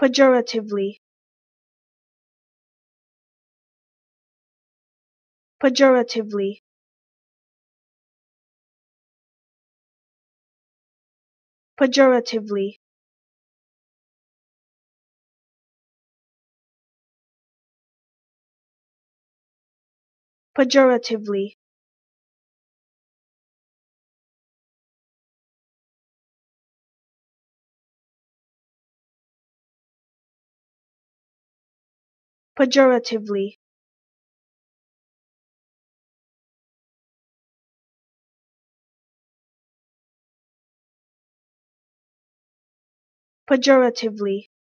Pejoratively. Pejoratively. Pejoratively. Pejoratively. Pejoratively. Pejoratively.